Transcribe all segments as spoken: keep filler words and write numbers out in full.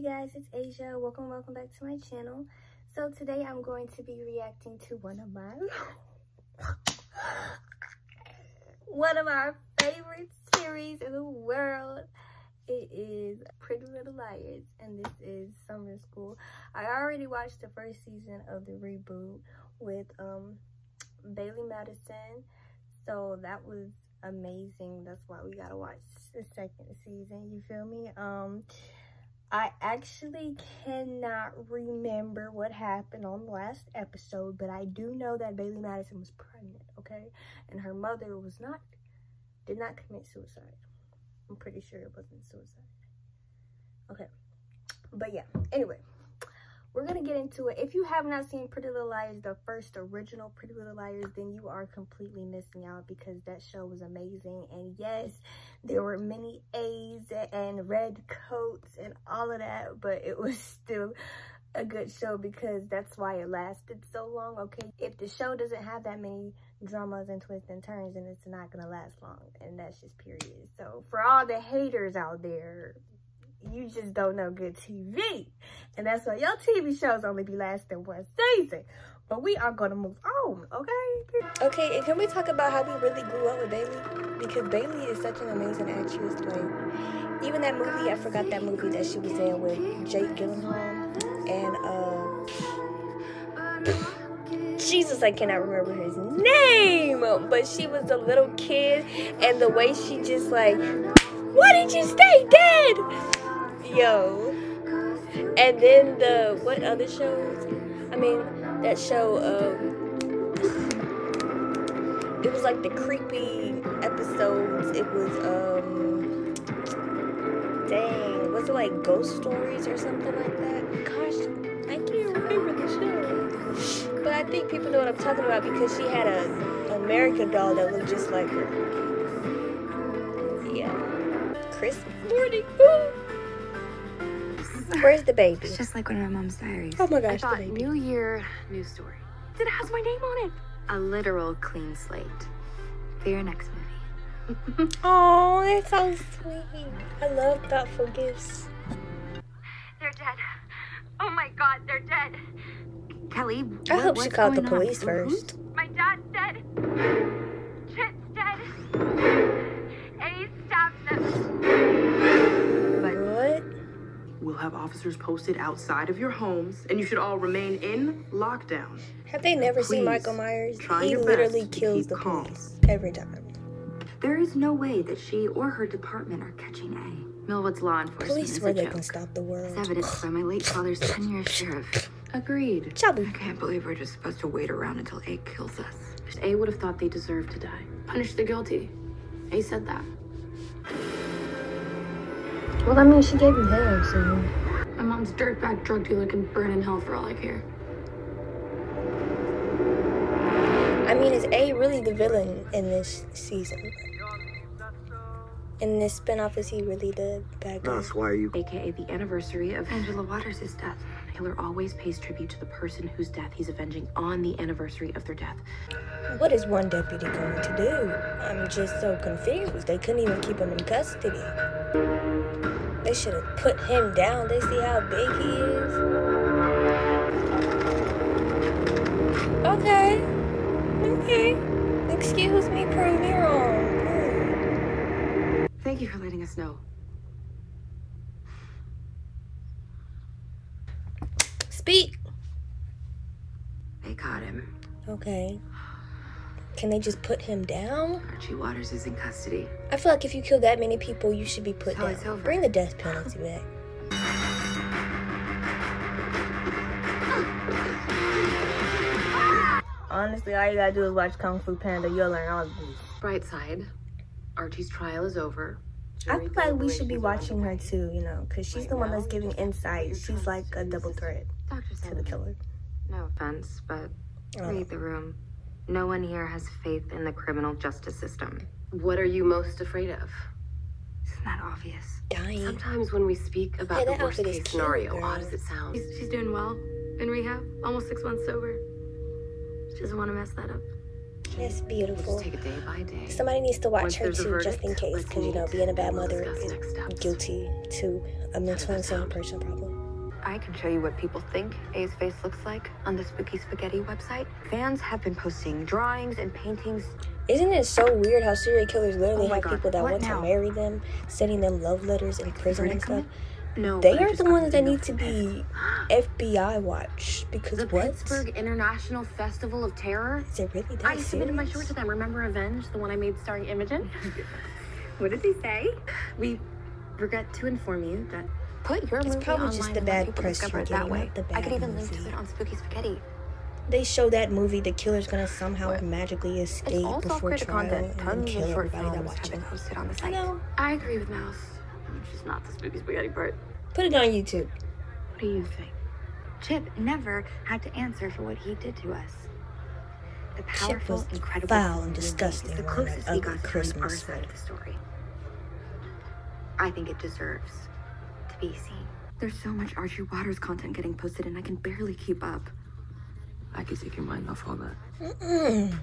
Hey guys, it's Asia. Welcome, welcome back to my channel. So today I'm going to be reacting to one of my one of our favorite series in the world. It is Pretty Little Liars, and this is Summer School. I already watched the first season of the reboot with um Bailey Madison, so that was amazing. That's why we gotta watch the second season. You feel me? Um. I actually cannot remember what happened on the last episode, but I do know that Bailey Madison was pregnant, okay? And her mother was not, did not commit suicide. I'm pretty sure it wasn't suicide. Okay, but yeah, anyway, we're gonna get into it. If you have not seen Pretty Little Liars, the first original Pretty Little Liars, then you are completely missing out because that show was amazing. And yes, there were many A's and red coats and all of that, but it was still a good show because that's why it lasted so long, okay? If the show doesn't have that many dramas and twists and turns, then it's not gonna last long, and that's just period. So for all the haters out there, you just don't know good T V, and that's why your T V shows only be lasting one season. But we are gonna move on, okay? Okay, and can we talk about how we really grew up with Bailey? Because Bailey is such an amazing actress. Like, even that movie, I forgot that movie that she was in with Jake Gyllenhaal and uh. Jesus, I cannot remember his name, but she was a little kid, and the way she just like, why did you stay dead? Yo. And then the, what other shows? I mean, that show, um, it was like the creepy episodes. It was, um, dang, was it like Ghost Stories or something like that? Gosh, I can't remember the show. But I think people know what I'm talking about because she had a, an America doll that looked just like her. Yeah. Christmas morning. Where's the baby? It's just like one of my mom's diaries. Oh my gosh, I thought, the baby. New year, new story. It has my name on it. A literal clean slate for your next movie. Oh, that's so sweet. I love thoughtful gifts. They're dead. Oh my God, they're dead. Kelly, what, I hope she called the police on? first. Mm-hmm. My dad's dead. Chip's dead. Ace stabbed them. But what? We'll have officers posted outside of your homes, and you should all remain in lockdown. Have they never Please, seen Michael Myers? He literally kills the calm. police every time. There is no way that she or her department are catching A. Millwood's law enforcement police is where a they joke. can stop the world. It's evidenced by my late father's ten-year sheriff. Agreed. Chabu. I can't believe we're just supposed to wait around until A kills us. A would have thought they deserved to die. Punish the guilty. A said that. Well, I mean, she gave me hair, so... My mom's dirtbag drug dealer can burn in hell for all I care. I mean, is A really the villain in this season? In this spinoff, is he really the bad guy? That's why you... A K A the anniversary of Angela Waters' death. Taylor always pays tribute to the person whose death he's avenging on the anniversary of their death. What is one deputy going to do? I'm just so confused. They couldn't even keep him in custody. They should have put him down. They see how big he is. Okay. Okay. Excuse me, prove me wrong. Thank you for letting us know. Speak. They caught him. Okay. Can they just put him down? Archie Waters is in custody. I feel like if you kill that many people, you should be put down. It's over. Bring the death penalty back. Honestly, all you gotta do is watch Kung Fu Panda. You'll learn all of this. Bright side, Archie's trial is over. I feel like we should be watching her too, you know, because she's the one that's giving insight. She's like a double threat to the killer. No offense, but read the room. No one here has faith in the criminal justice system. What are you most afraid of? Isn't that obvious? Dying. Sometimes when we speak about hey, the worst case scenario, girl. Odd as it sounds. She's, she's doing well. In rehab. Almost six months sober. She doesn't want to mess that up. It's beautiful. We'll just take it day by day. Somebody needs to watch Once her too, verdict, just in case, because you know, being a bad mother is guilty to a mental and some personal problem. I can show you what people think A's face looks like on the Spooky Spaghetti website. Fans have been posting drawings and paintings. Isn't it so weird how serial killers literally oh have God. people that what want now? to marry them, sending them love letters in prison and stuff? No, they are the ones that need to be F B I watched, because the what? Pittsburgh International Festival of Terror. Is it really that I serious? submitted my short to them. Remember Revenge, the one I made starring Imogen? What did they say? We regret to inform you that put your it's movie probably just the bad press you're getting, that way. The bad I could even movie. link to it on Spooky Spaghetti. They show that movie, the killer's gonna somehow what? magically escape it's all before trial content. and kill everybody that watches it. Posted on the site. I know. I agree with Mouse. Which is not the Spooky Spaghetti part. Put it on YouTube. What do you think? Chip never had to answer for what he did to us. The powerful, Chip was incredible, foul and disgusting. The closest he got to our side of the story. I think it deserves to be seen. There's so much Archie Waters content getting posted, and I can barely keep up. I can take your mind off all that. Mm-mm.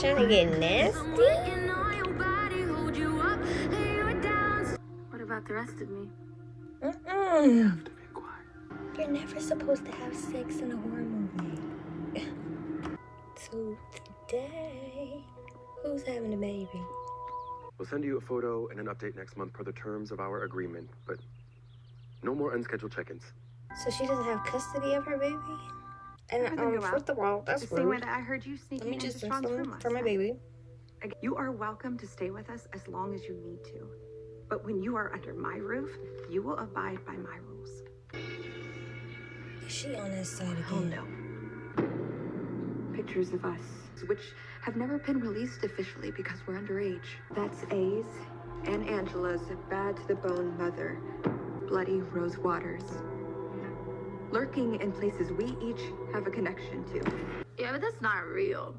Trying to get nasty. About the rest of me. Mm-mm. You have to be quiet. You're never supposed to have sex in a horror movie. So today, who's having a baby? We'll send you a photo and an update next month per the terms of our agreement, but no more unscheduled check-ins. So she doesn't have custody of her baby? And um, first of all, that's the same way that I heard you sneaking into Sean's room for my baby. You are welcome to stay with us as long as you need to. But when you are under my roof, you will abide by my rules. Is she on his side again? Oh, no. Pictures of us, which have never been released officially because we're underage. That's A's and Angela's bad-to-the-bone mother, Bloody Rose Waters. Lurking in places we each have a connection to. Yeah, but that's not real.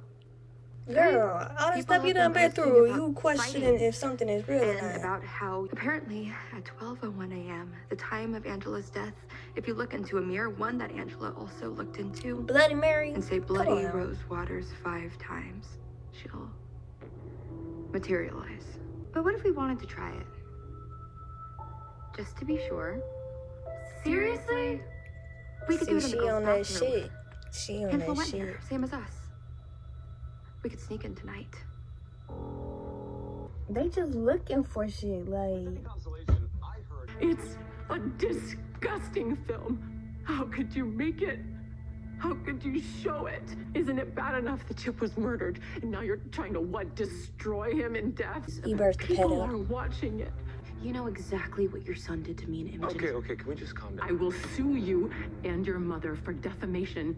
Girl, all the stuff you done been through, you questioning if something is real or not. About how apparently at twelve oh one a m, the time of Angela's death, if you look into a mirror, one that Angela also looked into, Bloody Mary, and say Bloody Rose Waters five times, she'll materialize. But what if we wanted to try it? Just to be sure. Seriously? We could do it in the girls' bathroom. She on that shit. She on that shit. Same as us. We could sneak in tonight. They just looking for shit, like... It's a disgusting film. How could you make it? How could you show it? Isn't it bad enough that Chip was murdered, and now you're trying to, what, destroy him in death? He burst the pedal. People are watching it. You know exactly what your son did to me and Imogen. Okay, okay, can we just calm down? I will sue you and your mother for defamation.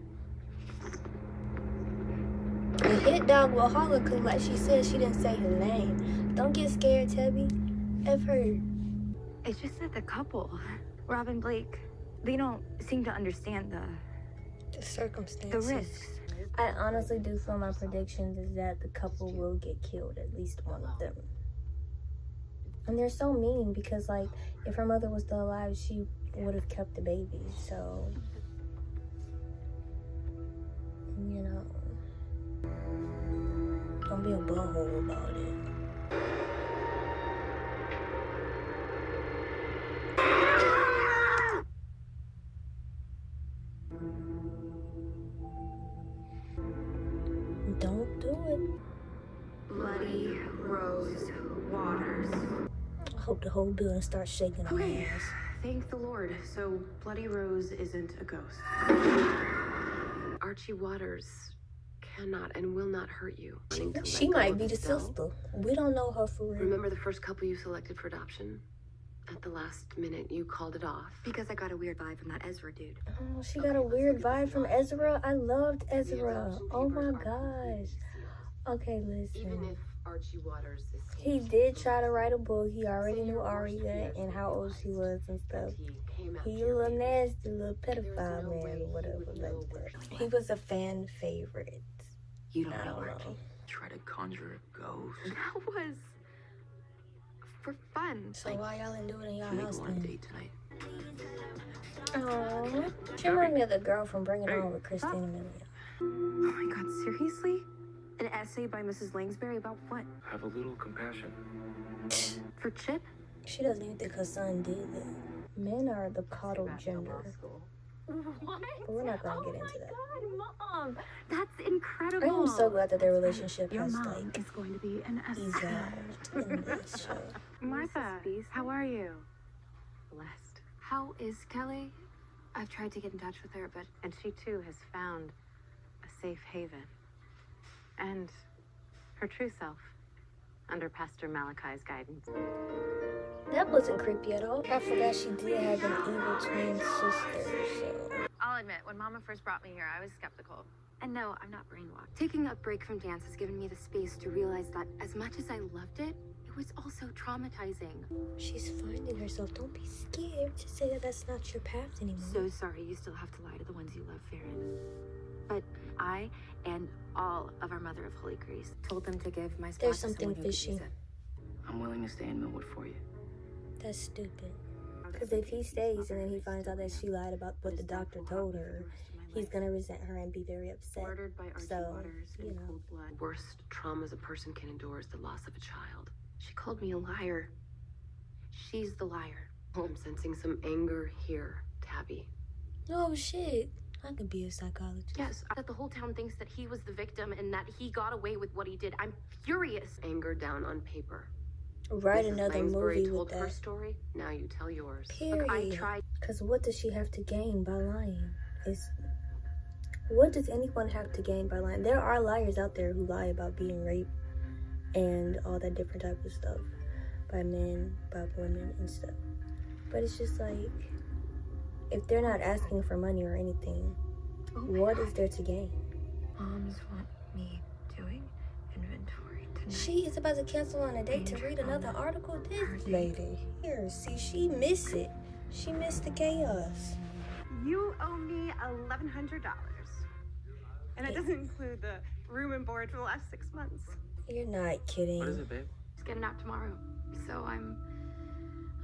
The hit dog will holler, cause like she said, she didn't say her name. Don't get scared, Tubby. F her. It's just that the couple, Rob and Blake, they don't seem to understand the... The circumstances. The risks. I honestly do feel my predictions is that the couple will get killed, at least one of them. And they're so mean because, like, if her mother was still alive, she would have kept the baby, so... You know... Don't be a butthole about it. Don't do it. Bloody Rose Waters. I hope the whole building starts shaking on okay. ass. Thank the Lord. So Bloody Rose isn't a ghost. Archie Waters cannot and will not hurt you. She, she might be the sister. We don't know her for real. Remember the first couple you selected for adoption? At the last minute, you called it off. Because I got a weird vibe from that Ezra dude. Oh, she okay, got a weird vibe from Ezra? I loved Ezra. Oh my gosh. Okay, listen. Even if Archie Waters is he did try to write a book. He already knew Aria and how old she was and stuff. He a little nasty, little pedophile man, or whatever like that. He was a fan favorite. You don't know, Archie. Try to conjure a ghost. That was for fun. So why y'all didn't do it in y'all house then? Aww. She reminded me of the girl from Bringing Home with Christina Milian. Oh my god, seriously? essay by Missus Langsbury about what? Have a little compassion. For Chip? She doesn't even think her son did that. Men are the coddled gender. What? But we're not gonna oh get into that. God, Mom, that's incredible. I am so glad that their relationship Your has mom like is going to be an evolved in this show. Martha, how are you? Blessed. How is Kelly? I've tried to get in touch with her, but and she too has found a safe haven and her true self under Pastor Malachi's guidance. That wasn't creepy at all. I forgot she did have an evil twin sister, so... I'll admit, when Mama first brought me here, I was skeptical. And no, I'm not brainwashed. Taking a break from dance has given me the space to realize that as much as I loved it, it was also traumatizing. She's finding herself. Don't be scared to say that that's not your path anymore. So sorry you still have to lie to the ones you love, Farron. But I and all of our Mother of Holy Grace told them to give my spot There's something to fishy. I'm willing to stay in Millwood for you. That's stupid. Because if he stays and then he finds out that she lied about what the doctor told her, he's going to resent her and be very upset. Murdered by Archie Waters in cold blood. Worst traumas a person can endure is the loss of a child. She called me a liar. She's the liar. I'm sensing some anger here, Tabby. Oh, shit. I could be a psychologist. Yes, that the whole town thinks that he was the victim and that he got away with what he did. I'm furious. Anger down on paper. Write Missus another Langsbury movie told with her that. Story. Now you tell yours. Period. Look, I tried. Because what does she have to gain by lying? Is what does anyone have to gain by lying? There are liars out there who lie about being raped and all that different type of stuff by men, by women, and stuff. But it's just like if they're not asking for money or anything, oh what God. Is there to gain? Moms want me doing inventory. She is about to cancel on a date to read another article. This lady here, see, she missed it. She missed the chaos. You owe me eleven hundred dollars. And it doesn't include the room and board for the last six months. You're not kidding. What is it, babe? He's getting out tomorrow. So I'm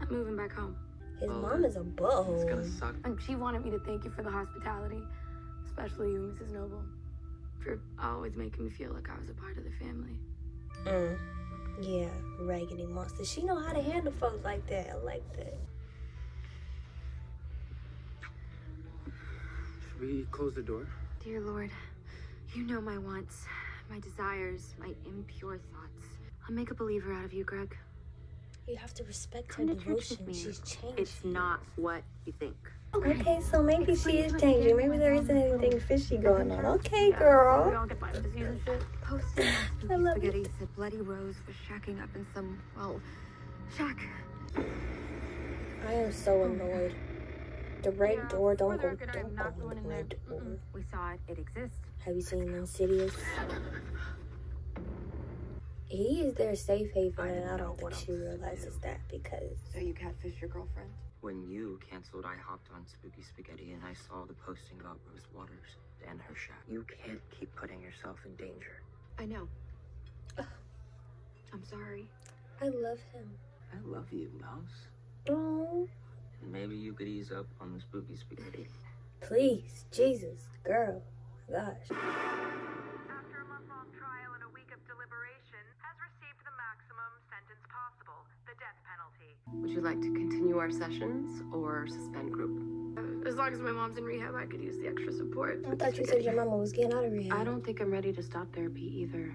I'm moving back home. His oh, mom is a butthole. It's gonna suck. And she wanted me to thank you for the hospitality, especially you, Missus Noble, for always making me feel like I was a part of the family. Mm. Yeah, raggedy monster. She know how to handle folks like that. I like that. Should we close the door? Dear Lord, you know my wants, my desires, my impure thoughts. I'll make a believer out of you, Greg. You have to respect Come her to devotion. Church with me. She's changed. It's not what you think. Okay, okay so maybe it's she is changing. Maybe there isn't anything fishy going on. Okay, yeah, girl. We all get by with this usual shit. Posting I love spaghetti it. Said Bloody Rose was shacking up in some, well, shack. I am so annoyed. The red yeah, door don't go, don't open the in red there. Door. Mm-mm. We saw it. It exists. Have you seen Insidious? He is their safe haven, and I don't think she realizes that because... So you catfished your girlfriend? When you canceled, I hopped on Spooky Spaghetti and I saw the posting about Rose Waters and her shack. You can't keep putting yourself in danger. I know. Ugh. I'm sorry. I love him. I love you, Mouse. Oh. Maybe you could ease up on the Spooky Spaghetti. Please, Jesus, girl, gosh. After a month-long trial and a week of deliberation, has received the maximum sentence possible, the death penalty. Would you like to continue our sessions or suspend group? As long as my mom's in rehab, I could use the extra support. I thought you said your mama was getting out of rehab. I don't think I'm ready to stop therapy either.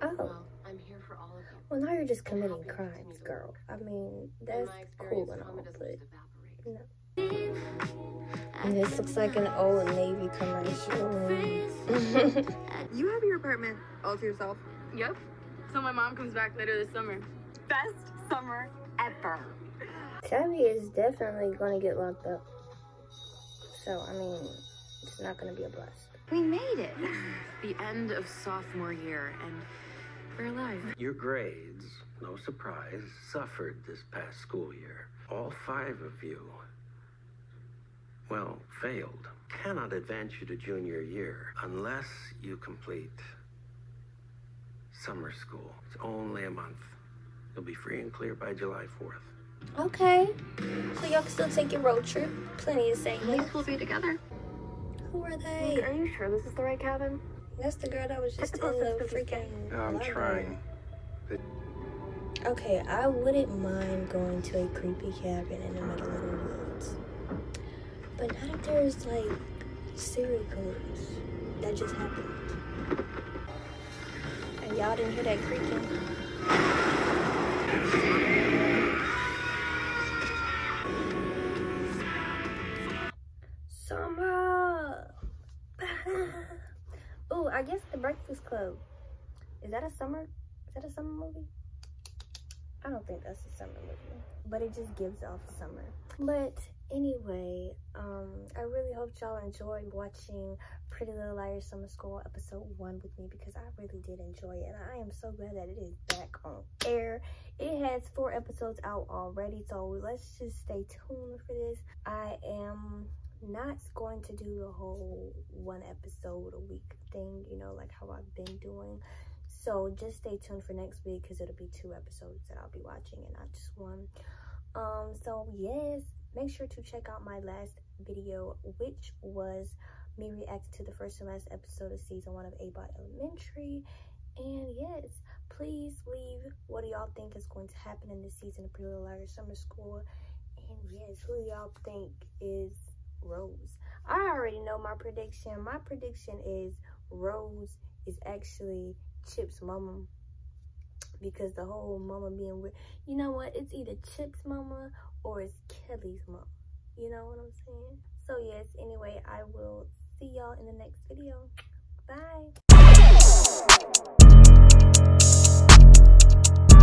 Oh. Well, I'm here for all of you. Well, now you're just committing crimes, girl. I mean, that's cool and all, but no. And this looks like an Old Navy commercial. You have your apartment all to yourself. Yep. So my mom comes back later this summer. Best summer ever. Tabby is definitely going to get locked up. So, I mean, it's not going to be a blast. We made it. The end of sophomore year, and we're alive. Your grades, no surprise, suffered this past school year. All five of you, well, failed. Cannot advance you to junior year unless you complete summer school. It's only a month. You'll be free and clear by July fourth. Okay, so y'all can still take your road trip. Plenty of savings. We'll be together. Who are they? Look, are you sure this is the right cabin? That's the girl that was just in the freaking... No, I'm trying. They... Okay, I wouldn't mind going to a creepy cabin in the middle of the woods. But not if there's, like, serial killers. That just happened. And y'all didn't hear that creaking. Summer! Oh, I guess The Breakfast Club. Is that a summer? Is that a summer movie? I don't think that's a summer movie, but it just gives off summer. But anyway, um, I really hope y'all enjoyed watching Pretty Little Liars Summer School episode one with me, because I really did enjoy it. And I am so glad that it is back on air. It has four episodes out already, so let's just stay tuned for this. I am not going to do the whole one episode a week thing, you know, like how I've been doing. So just stay tuned for next week, because it'll be two episodes that I'll be watching and not just one. Um, so yes, make sure to check out my last video, which was me reacting to the first and last episode of season one of Abbott Elementary. And yes, please leave what do y'all think is going to happen in this season of Pretty Little Liars Summer School. And yes, who do y'all think is Rose? I already know my prediction. My prediction is Rose is actually Chip's mama, because the whole mama being with, you know what, it's either Chip's mama or it's Kelly's mama, you know what I'm saying? So yes, anyway, I will see y'all in the next video. Bye.